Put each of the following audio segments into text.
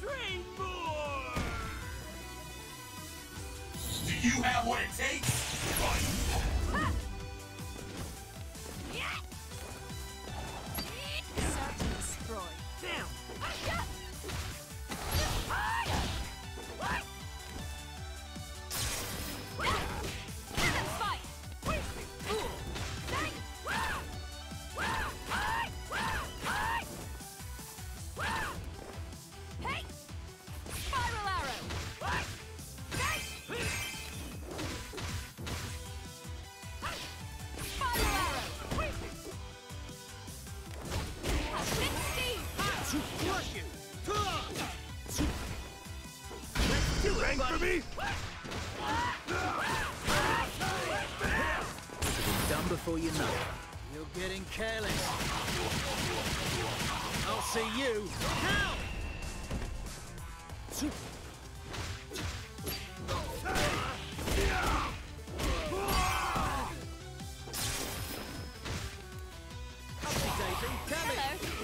train more! Do you have what it takes? Fight! Search and destroy. Down! Before you know it. You're getting careless. I'll see you now! Hello!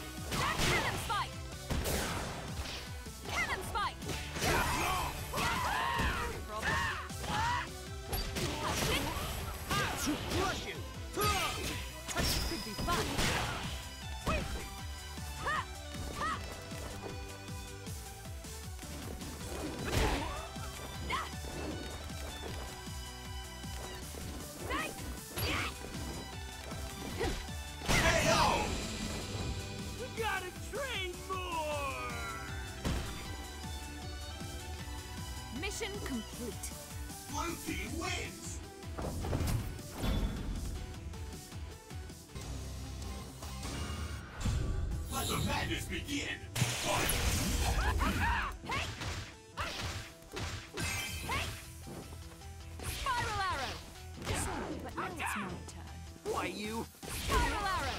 Cannon spike! Cannon spike! I'll crush you! Could be fun. Ha! Ha! Hey, we gotta train more. Mission complete. Blue team wins. Let the madness begin! Fight! Hey! Hey! Spiral arrow! Sorry, but now it's my turn. Why you? Spiral arrow!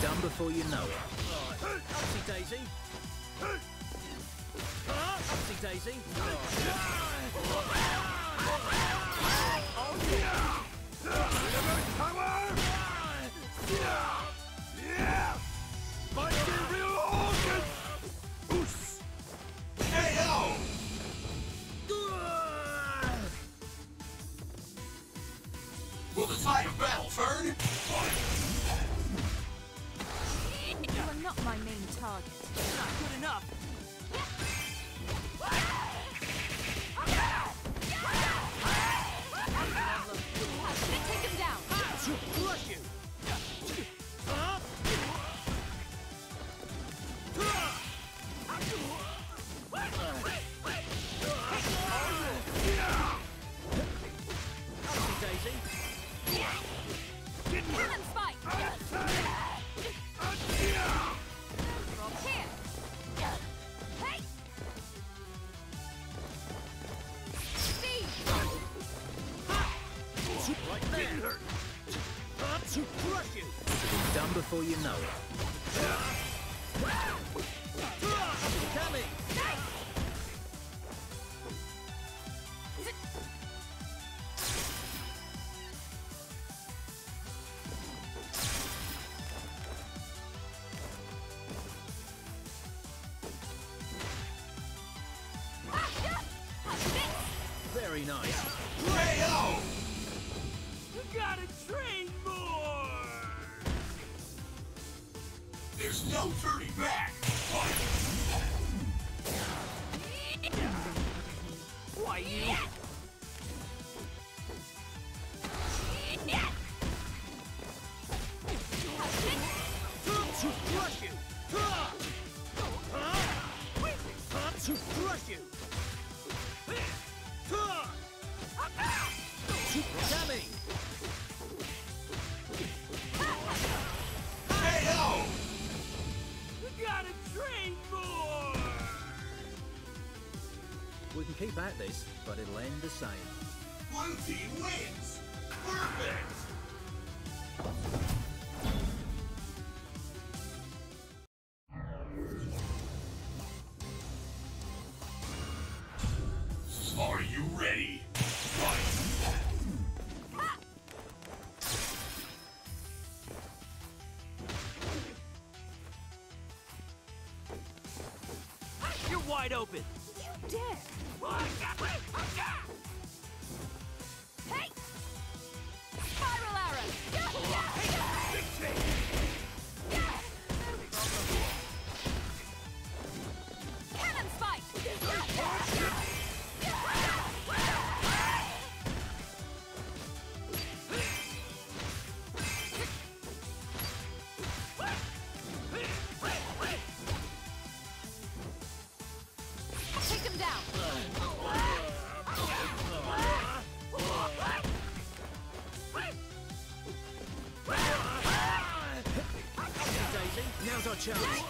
Done before you know it. Upsy daisy. Upsy daisy. Will the tide of battle turn? You are not my main target. Not good enough. Take him down. Crush you. Daisy. Cannon spike! From here! Hey! Speed! Right there! Up to crush you! Done before you know it. Coming! Nice! Very nice. KO! You gotta train more! There's no turning back! to crush you! Coming! KO! We gotta train more! We can keep at this, but it'll end the same. Blue team wins! Perfect! Are you ready? Fight! You're wide open! You dare! Hey! Spiral arrow! Cannon spike! Now's our challenge.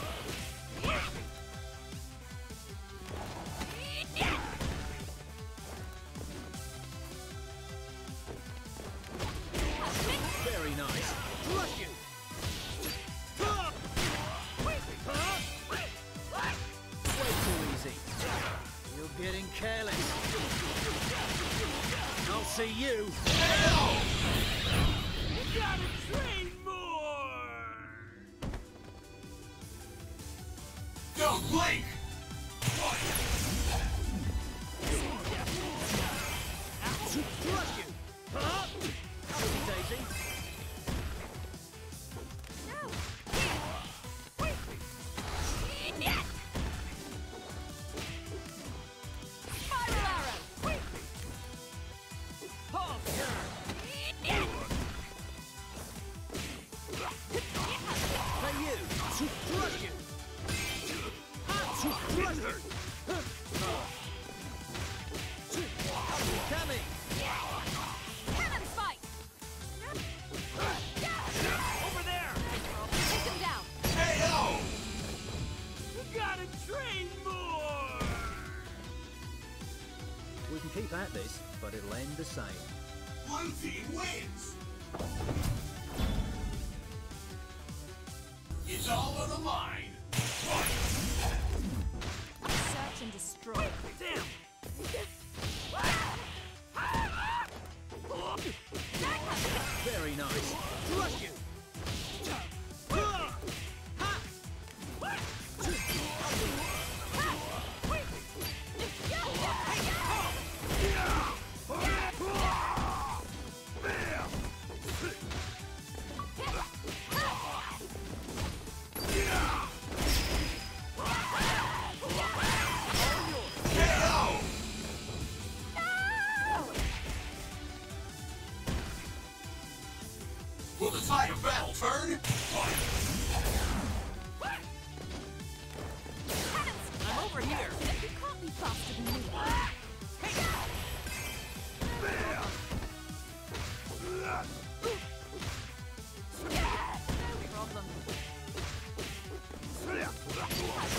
Very nice. Crush you. Way too easy. You're getting careless. I'll see you. You gotta train more. Don't blink. Out to crush you. Huh? Daisy. No. We can keep at this, but it'll end the same. Blue team wins! It's all on the line! Search and destroy. Damn! Very nice. Crush you! Will the tide of battle turn? I'm over here. You can't be faster than me. No problem.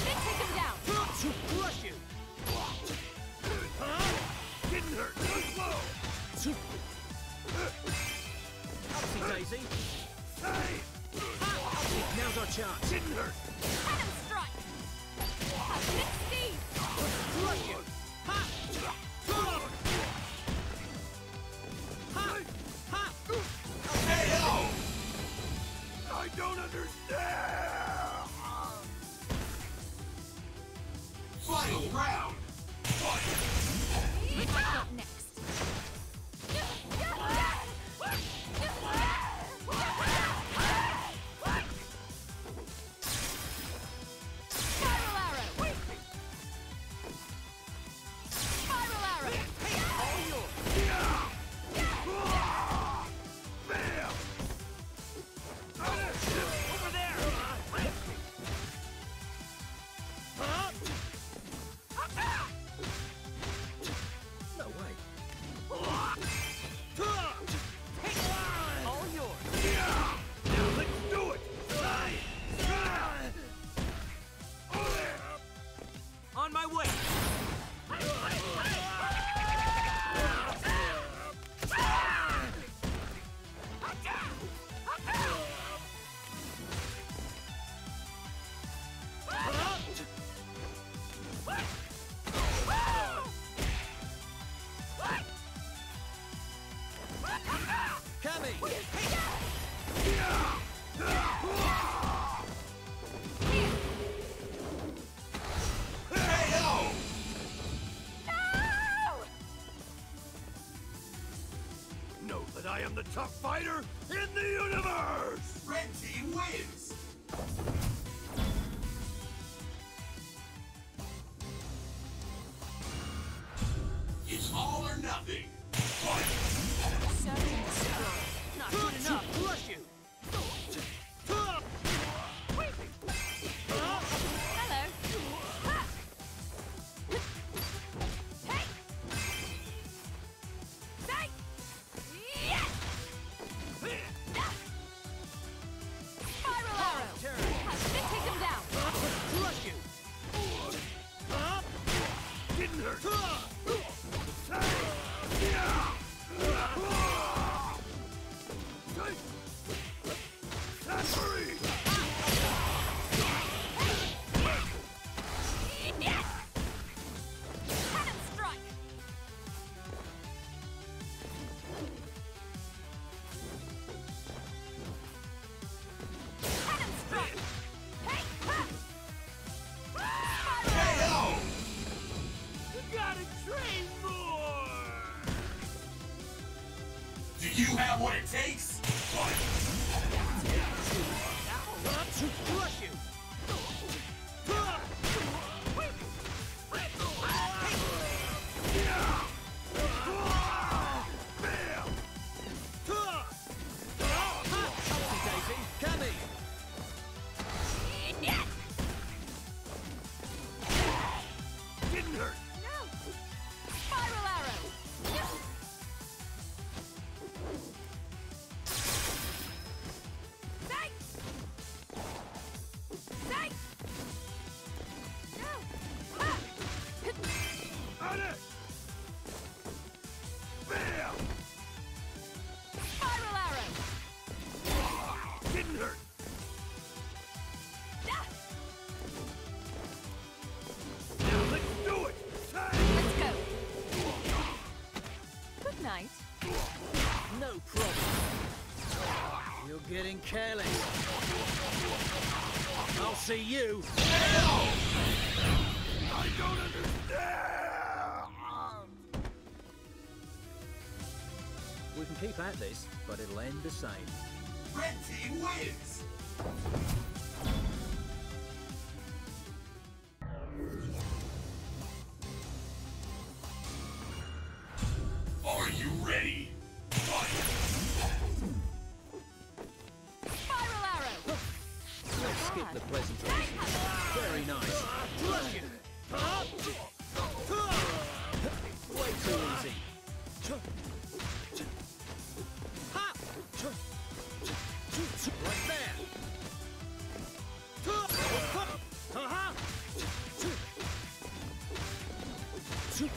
Take him down. To crush you. Huh? Didn't hurt. Too slow. Daisy. Hey. Now's our chance. Didn't hurt. Cannon strike. Crush you. Ha. Ha. Ha. am the top fighter in the universe! Red team wins! It's all or nothing! Fight! Seven. Not good enough! Bless you! Getting careless. I'll see you. Hell! I don't understand. We can keep at this, but it'll end the same. Red team wins. Are you ready? Skip the pleasantries. Very nice. Way too easy.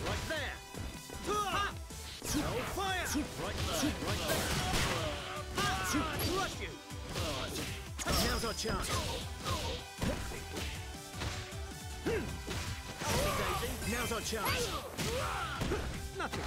Right there. Right there. Fire. Right there. Right there. Rush you. Now's our chance. Now's our chance. Nothing.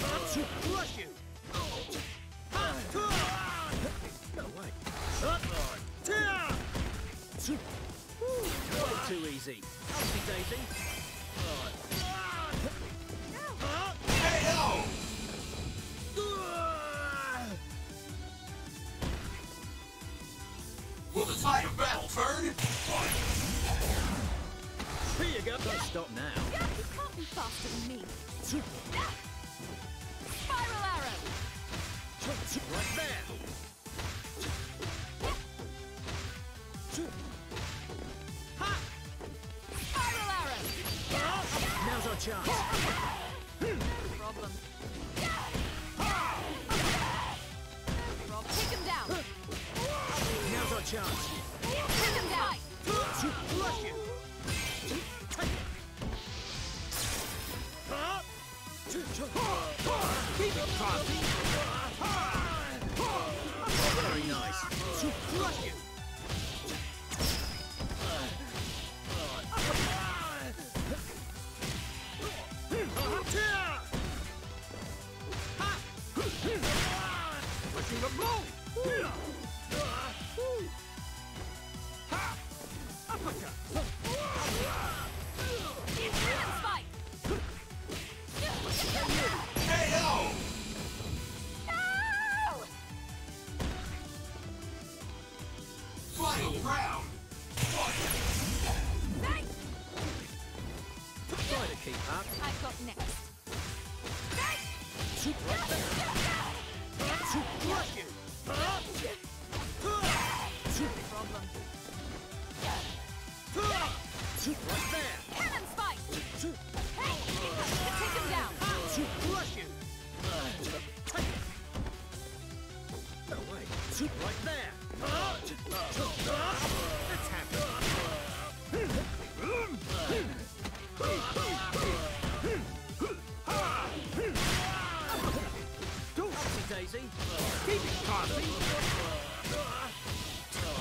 I'm to crush you. No way. Way too easy. Happy Daisy. KO. Will the tide of battle turn? Here you go. Don't stop now. Yeah, you can't be faster than me. Spiral arrow. Right there. Ha! Spiral arrow. Now's our chance. No problem. No problem. Take him down. Now's our chance. Take him down. Flush you. Keep it crossing. Very nice. Flush you. Pushing the blow. KO! No! Final round. Nice. Try to keep up. I've got next. Nice. Right there. To crush you. Problem. Right there. Cannon spike. Hey, take him down. Crush you. No way. Right there. Let's have it. Don't see Daisy. Keep it calm. KO!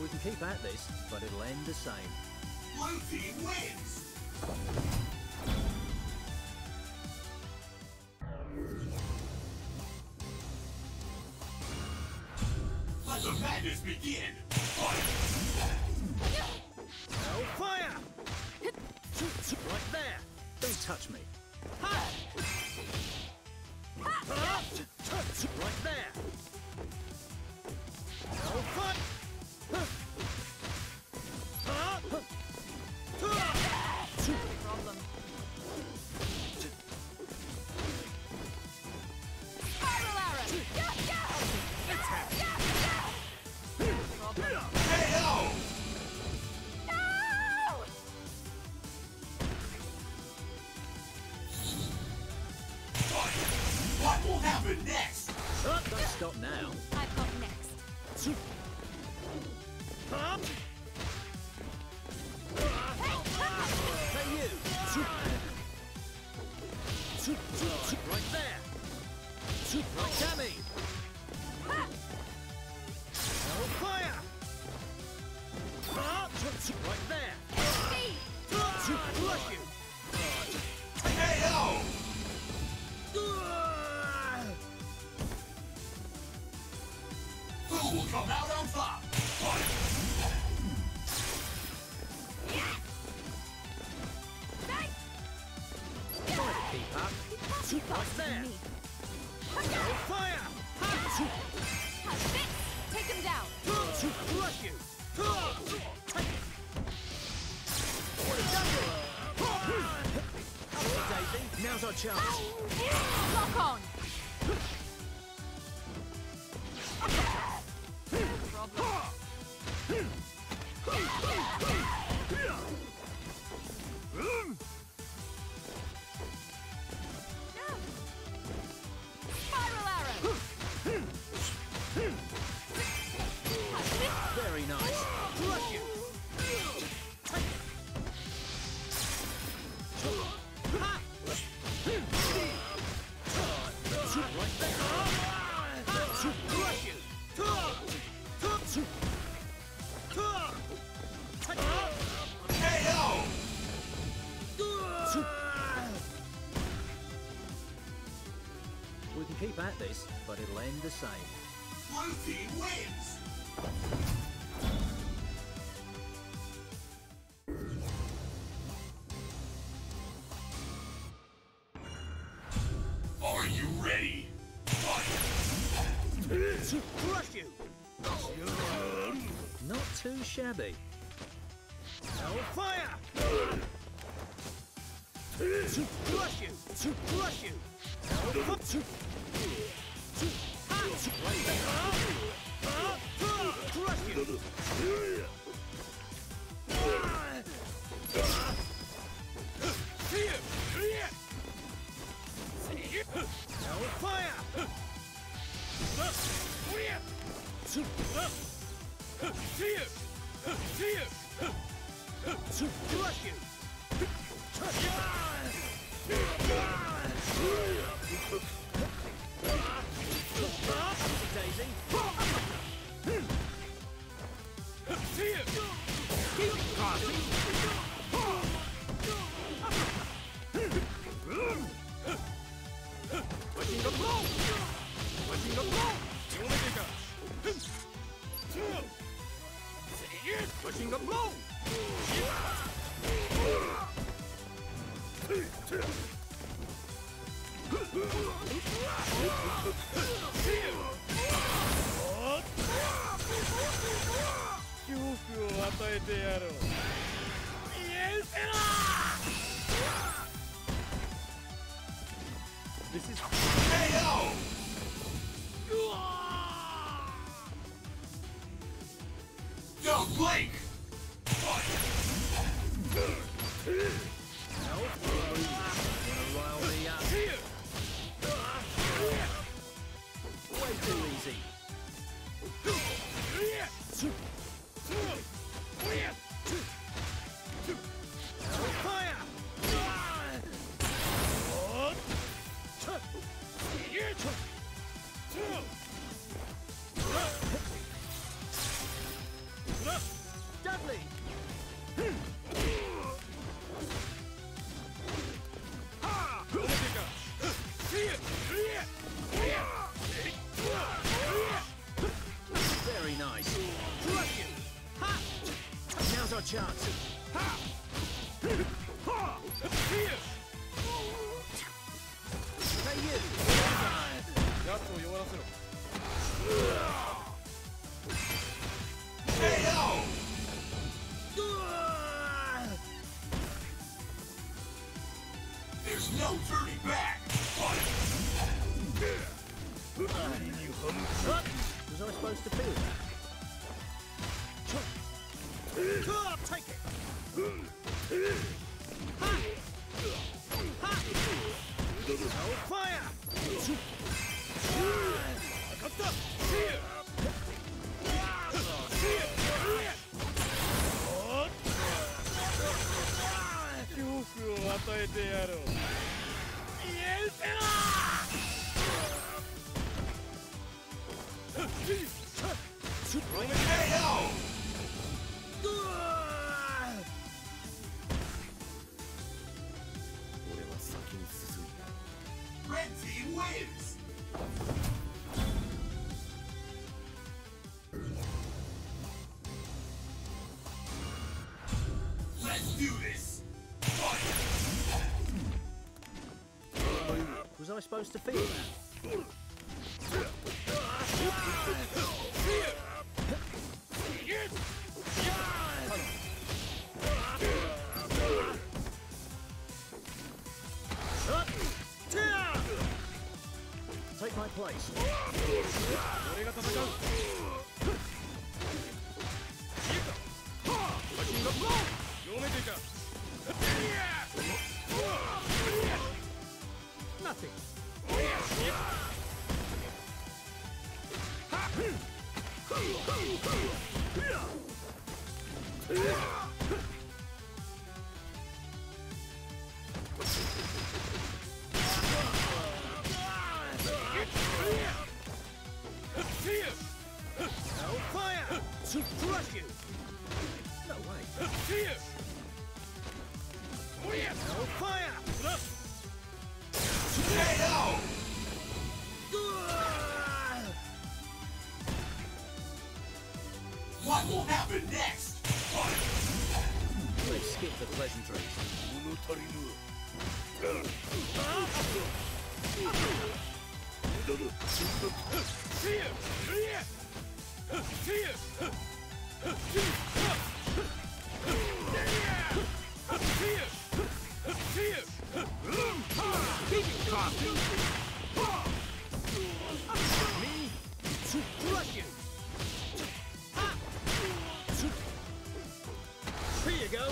We can keep at this, but it'll end the same. Blue team wins! Let the madness begin! Fire! Oh, fire! Right there! Don't touch me. Ha! Ha! Right there! Oh, fire! Next! Don't stop now. I've got next. Right there. Right at me. Fire. Right there. Flush you. KO. Who will come out on top? What's there? Fire! Take him down! Flush you! Daisy, now's our chance! Lock on! We can keep at this, but it'll end the same. Blue team wins! Are you ready? Crush you! Not too shabby. Hellfire! Crush you! Crush you! This is KO! Don't blink! Chance. Ha! Ha! Here! Hey, you! KO! There's no turning back! What was I supposed to feel that? Take it! Ha! Ha! Fire! I got the... Was I supposed to feel that? Take my place. Nothing. Hellfire! To crush you! No way! Hellfire! KO! What will happen next? Let's skip the pleasantries. Here you go.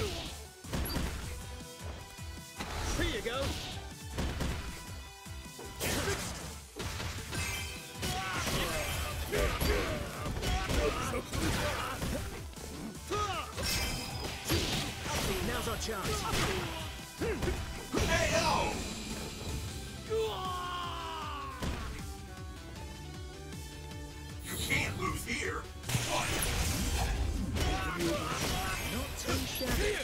Here you go. Now's our chance. Hey, yo! Here. Not too shabby.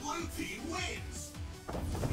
Blue team wins!